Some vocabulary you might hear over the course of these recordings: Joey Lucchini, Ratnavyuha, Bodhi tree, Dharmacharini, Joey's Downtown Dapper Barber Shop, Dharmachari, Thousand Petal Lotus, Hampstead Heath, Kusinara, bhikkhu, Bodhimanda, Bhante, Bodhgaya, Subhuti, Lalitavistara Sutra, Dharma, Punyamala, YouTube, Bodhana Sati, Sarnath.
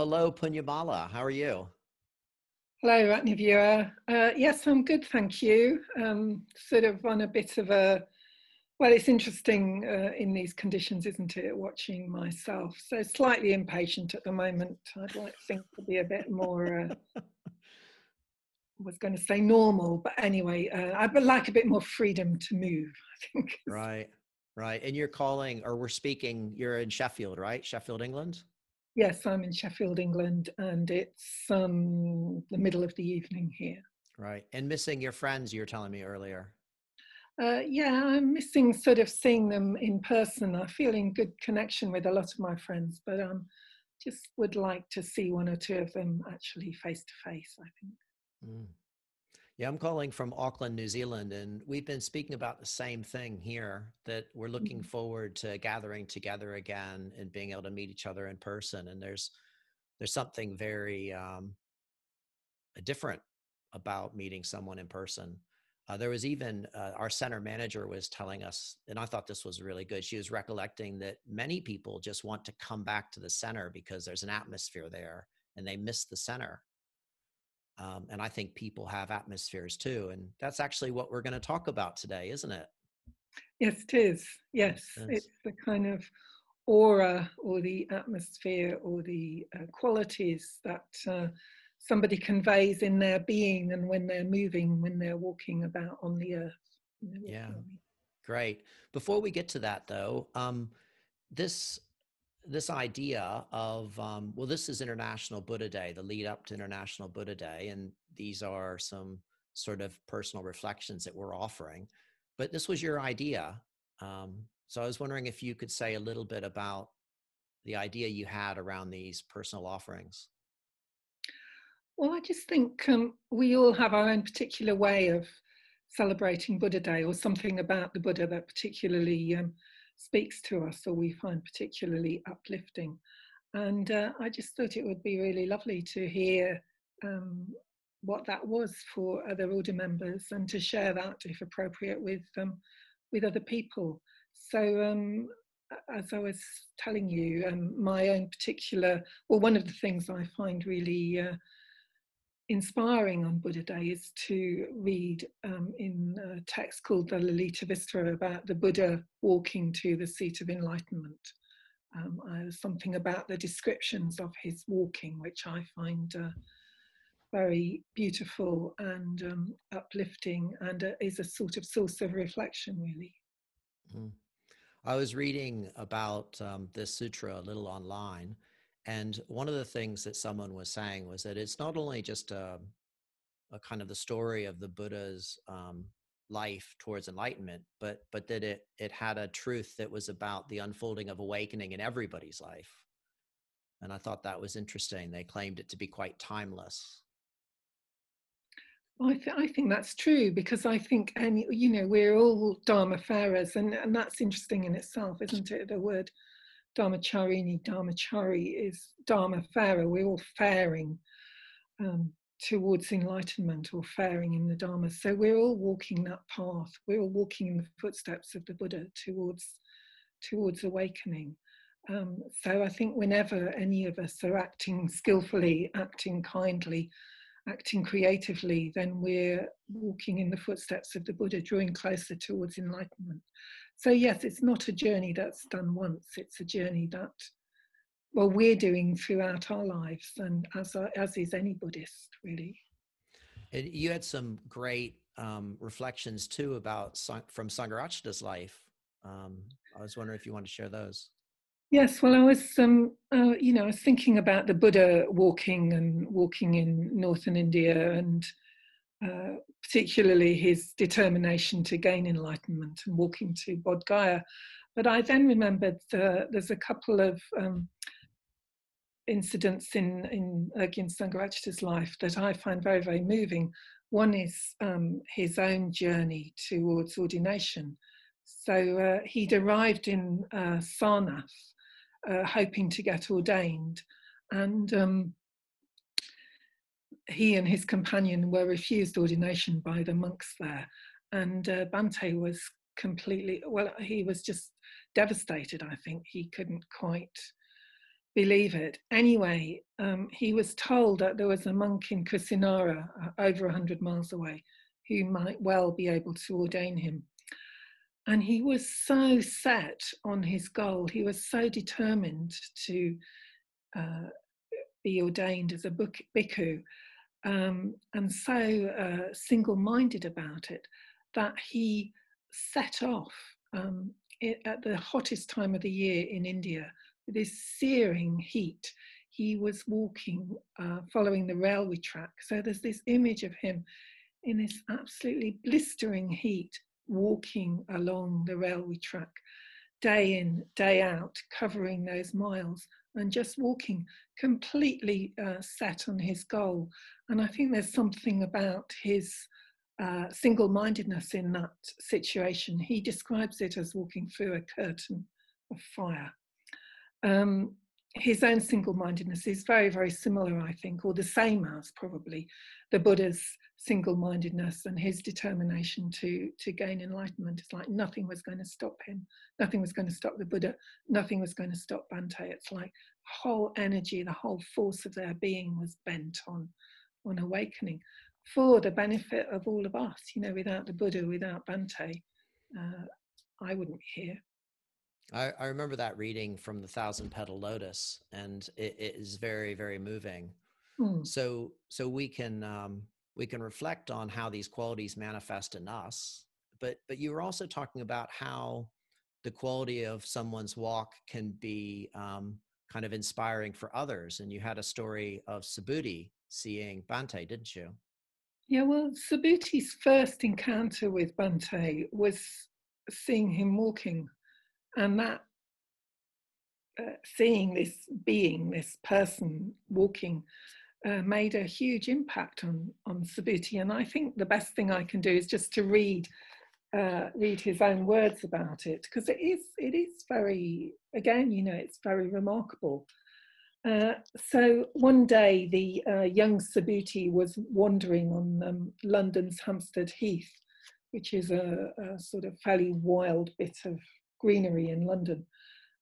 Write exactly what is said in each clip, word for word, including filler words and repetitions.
hello, Punyamala. How are you? Hello, Ratnavyuha. Uh, yes, I'm good, thank you. Um, sort of on a bit of a, well, it's interesting uh, in these conditions, isn't it, watching myself. So slightly impatient at the moment. I'd like things to be a bit more, uh, was going to say normal, but anyway, uh, I'd like a bit more freedom to move, I think. Right, right. And you're calling, or we're speaking, you're in Sheffield, right? Sheffield, England? Yes, I'm in Sheffield, England, and it's um, the middle of the evening here. Right, and missing your friends, you were telling me earlier. Uh, yeah, I'm missing sort of seeing them in person. I feel in good connection with a lot of my friends, but um, just would like to see one or two of them actually face to face, I think. Mm. Yeah, I'm calling from Auckland, New Zealand, and we've been speaking about the same thing here, that we're looking forward to gathering together again and being able to meet each other in person. And there's there's something very um, different about meeting someone in person. Uh, there was even, uh, our center manager was telling us, and I thought this was really good, she was recollecting that many people just want to come back to the center because there's an atmosphere there and they miss the center. Um, and I think people have atmospheres too. And that's actually what we're going to talk about today, isn't it? Yes, it is. Yes, yes. It's the kind of aura or the atmosphere or the uh, qualities that uh, somebody conveys in their being and when they're moving, when they're walking about on the earth. Yeah, great. Before we get to that though, um, this... this idea of, um, well, this is International Buddha Day, the lead up to International Buddha Day. And these are some sort of personal reflections that we're offering, but this was your idea. Um, so I was wondering if you could say a little bit about the idea you had around these personal offerings. Well, I just think um, we all have our own particular way of celebrating Buddha Day, or something about the Buddha that particularly um, speaks to us or we find particularly uplifting. And uh, I just thought it would be really lovely to hear um, what that was for other order members and to share that, if appropriate, with um, with other people. So um, as I was telling you, um, my own particular, well, one of the things I find really uh, inspiring on Buddha Day is to read um, in a text called the Lalitavistara about the Buddha walking to the seat of enlightenment. Um, uh, something about the descriptions of his walking, which I find uh, very beautiful and um, uplifting, and uh, is a sort of source of reflection, really. Mm. I was reading about um, this sutra a little online. And one of the things that someone was saying was that it's not only just a, a kind of the story of the Buddha's um, life towards enlightenment, but but that it it had a truth that was about the unfolding of awakening in everybody's life. And I thought that was interesting. They claimed it to be quite timeless. Well, I, th I think that's true, because I think, any, you know, we're all Dharmafarers, and, and that's interesting in itself, isn't it? The word Dharmacharini, Dharmachari is Dharmafarer. We're all faring um, towards enlightenment, or faring in the Dharma. So we're all walking that path. We're all walking in the footsteps of the Buddha towards, towards awakening. Um, so I think whenever any of us are acting skillfully, acting kindly, acting creatively, then we're walking in the footsteps of the Buddha, drawing closer towards enlightenment. So yes, it's not a journey that's done once, it's a journey that, well, we're doing throughout our lives, and as, are, as is any Buddhist, really. And you had some great um, reflections too about, from Sangharakshita's life. Um, I was wondering if you want to share those. Yes, well, I was, um, uh, you know, I was thinking about the Buddha walking and walking in northern India, and uh, particularly his determination to gain enlightenment and walking to Bodhgaya. But I then remembered the, there's a couple of um, incidents in, in Logyen Sangharakshita's life that I find very, very moving. One is um, his own journey towards ordination. So uh, he'd arrived in uh, Sarnath, Uh, hoping to get ordained, and um, he and his companion were refused ordination by the monks there, and uh, Bhante was completely, well, he was just devastated, I think. He couldn't quite believe it. Anyway, um, he was told that there was a monk in Kusinara, uh, over one hundred miles away, who might well be able to ordain him. And he was so set on his goal, he was so determined to uh, be ordained as a bhikkhu, um, and so uh, single-minded about it, that he set off um, it, at the hottest time of the year in India, with this searing heat. He was walking, uh, following the railway track. So there's this image of him in this absolutely blistering heat, walking along the railway track, day in, day out, covering those miles, and just walking, completely uh, set on his goal. And I think there's something about his uh, single-mindedness in that situation. He describes it as walking through a curtain of fire. Um, his own single-mindedness is very, very similar, I think, or the same as probably the Buddha's single-mindedness and his determination to, to gain enlightenment. It's like nothing was going to stop him. Nothing was going to stop the Buddha. Nothing was going to stop Bhante. It's like whole energy, the whole force of their being was bent on, on awakening for the benefit of all of us. You know, without the Buddha, without Bhante, uh, I wouldn't be here. I, I remember that reading from the Thousand Petal Lotus, and it, it is very, very moving. Mm. So, so we can um, we can reflect on how these qualities manifest in us. But, but you were also talking about how the quality of someone's walk can be um, kind of inspiring for others. And you had a story of Subhuti seeing Bhante, didn't you? Yeah. Well, Subhuti's first encounter with Bhante was seeing him walking. And that, uh, seeing this being, this person walking, uh, made a huge impact on, on Subhuti. And I think the best thing I can do is just to read uh, read his own words about it, because it is, it is very, again, you know, it's very remarkable. Uh, so one day the uh, young Subhuti was wandering on um, London's Hampstead Heath, which is a, a sort of fairly wild bit of greenery in London,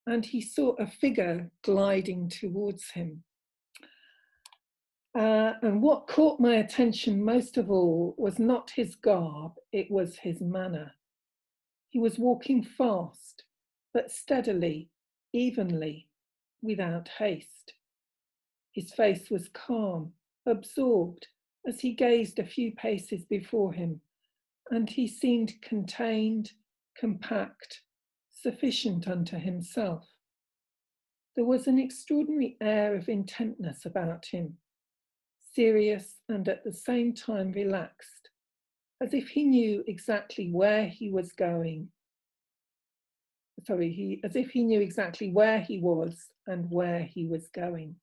and he saw a figure gliding towards him. Uh, and what caught my attention most of all was not his garb, it was his manner. He was walking fast, but steadily, evenly, without haste. His face was calm, absorbed, as he gazed a few paces before him, and he seemed contained, compact, sufficient unto himself. There was an extraordinary air of intentness about him, serious and at the same time relaxed, as if he knew exactly where he was going. Sorry, he, as if he knew exactly where he was and where he was going.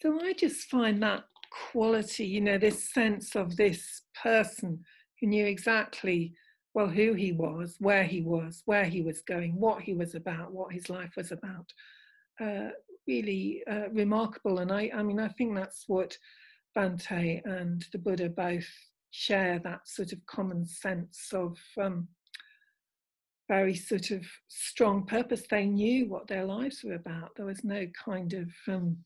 So I just find that quality, you know, this sense of this person who knew exactly well, who he was, where he was, where he was going, what he was about, what his life was about, uh, really uh, remarkable. And I, I mean, I think that's what Bhante and the Buddha both share, that sort of common sense of um, very sort of strong purpose. They knew what their lives were about. There was no kind of um,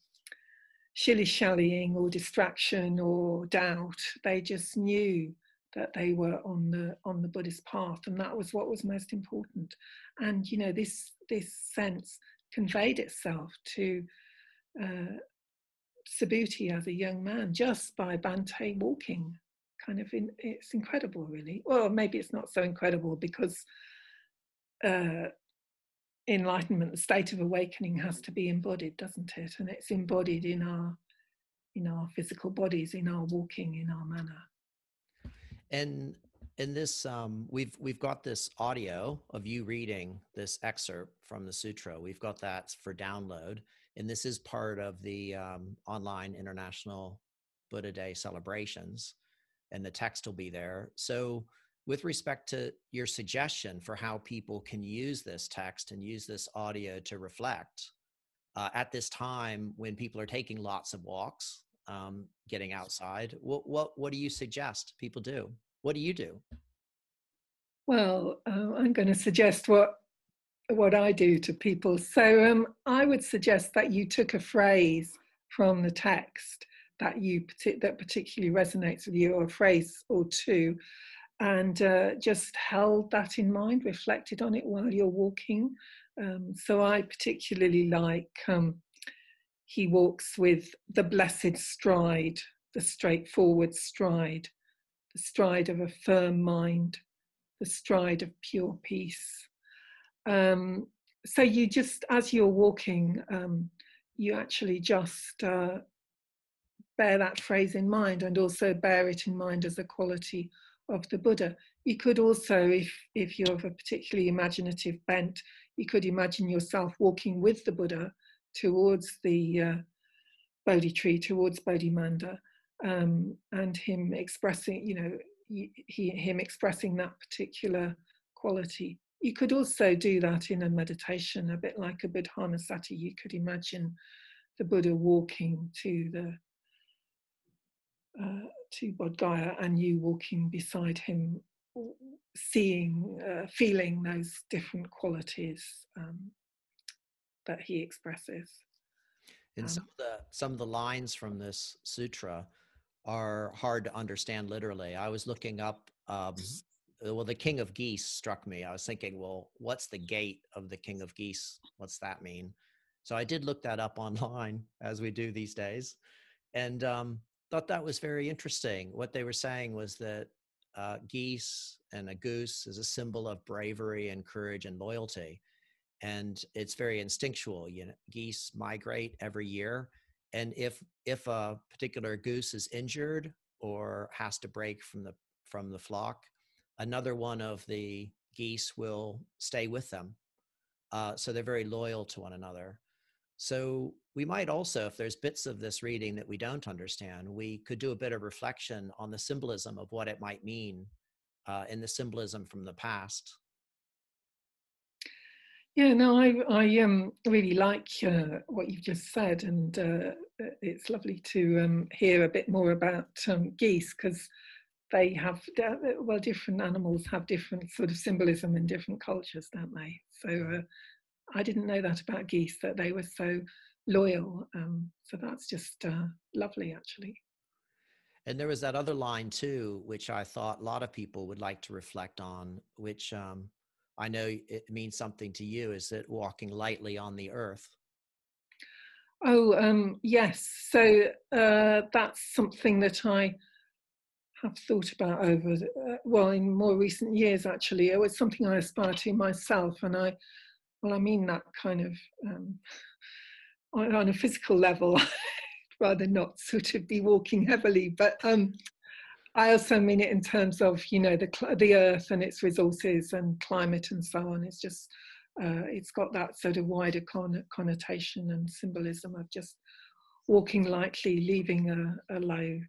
shilly-shallying or distraction or doubt. They just knew that they were on the on the Buddhist path, and that was what was most important. And you know, this this sense conveyed itself to uh, Subhuti as a young man just by Bhante walking. Kind of, in, it's incredible, really. Well, maybe it's not so incredible because uh, enlightenment, the state of awakening, has to be embodied, doesn't it? And it's embodied in our in our physical bodies, in our walking, in our manner. And in this, um, we've we've got this audio of you reading this excerpt from the sutra. We've got that for download, and this is part of the um, online International Buddha Day celebrations, and the text will be there. So with respect to your suggestion for how people can use this text and use this audio to reflect, uh, at this time when people are taking lots of walks, um, getting outside, what, what, what do you suggest people do? What do you do? Well, uh, I'm going to suggest what what I do to people. So um, I would suggest that you took a phrase from the text that you that particularly resonates with you, or a phrase or two, and uh, just held that in mind, reflected on it while you're walking. Um, so I particularly like, um, he walks with the blessed stride, the straightforward stride, the stride of a firm mind, the stride of pure peace. Um, so you just, as you're walking, um, you actually just uh, bear that phrase in mind, and also bear it in mind as a quality of the Buddha. You could also, if, if you're of a particularly imaginative bent, you could imagine yourself walking with the Buddha towards the uh, Bodhi tree, towards Bodhimanda, um, and him expressing, you know, he, him expressing that particular quality. You could also do that in a meditation, a bit like a Bodhana Sati. You could imagine the Buddha walking to the uh, to Bodhgaya, and you walking beside him, seeing, uh, feeling those different qualities um, that he expresses. And um, some of the some of the lines from this sutra are hard to understand literally. I was looking up. Um, Well, the king of geese struck me. I was thinking, well, what's the gate of the king of geese? What's that mean? So I did look that up online, as we do these days, and um, thought that was very interesting. What they were saying was that uh, geese and a goose is a symbol of bravery and courage and loyalty. And it's very instinctual. You know, geese migrate every year. And if, if a particular goose is injured or has to break from the, from the flock, another one of the geese will stay with them. Uh, so they're very loyal to one another. So we might also, if there's bits of this reading that we don't understand, we could do a bit of reflection on the symbolism of what it might mean uh, in the symbolism from the past. Yeah, no, I, I um, really like uh, what you've just said. And uh, it's lovely to um, hear a bit more about um, geese, because they have, well, different animals have different sort of symbolism in different cultures, don't they? So uh, I didn't know that about geese, that they were so loyal. Um, so that's just uh, lovely, actually. And there was that other line too, which I thought a lot of people would like to reflect on, which um, I know it means something to you, is that walking lightly on the earth. Oh, um, yes. So uh, that's something that I I've thought about over, uh, well, in more recent years, actually. It was something I aspire to myself, and I, well, I mean that kind of, um, on, on a physical level, I'd rather not sort of be walking heavily, but um, I also mean it in terms of, you know, the, the earth and its resources and climate and so on. It's just, uh, it's got that sort of wider con connotation and symbolism of just walking lightly, leaving a, a low,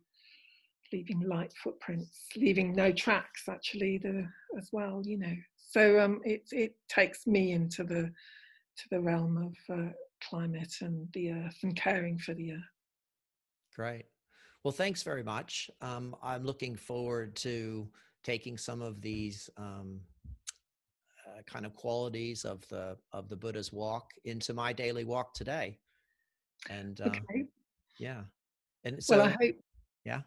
leaving light footprints, leaving no tracks, actually, the, as well, you know. So um, it, it takes me into the, to the realm of uh, climate and the earth and caring for the earth. Great. Well, thanks very much. Um, I'm looking forward to taking some of these um, uh, kind of qualities of the, of the Buddha's walk into my daily walk today. And um, okay. Yeah. And so, well, I hope. Yeah.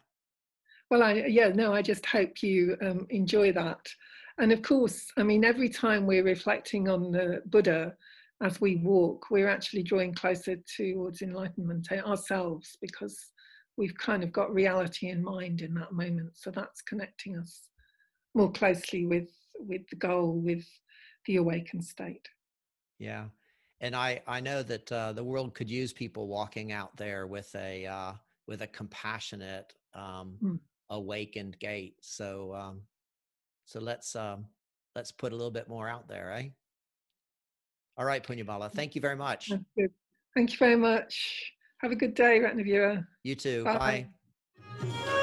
Well, I, yeah, no, I just hope you um, enjoy that. And of course, I mean, every time we're reflecting on the Buddha as we walk, we're actually drawing closer towards enlightenment ourselves, because we've kind of got reality in mind in that moment. So that's connecting us more closely with, with the goal, with the awakened state. Yeah. And I, I know that uh, the world could use people walking out there with a, uh, with a compassionate, um, mm. awakened gate. So, um, so let's, um, let's put a little bit more out there, eh? All right, Punyamala, thank you very much. Thank you, thank you very much. Have a good day, Ratnavyuha. You too. Bye. Bye.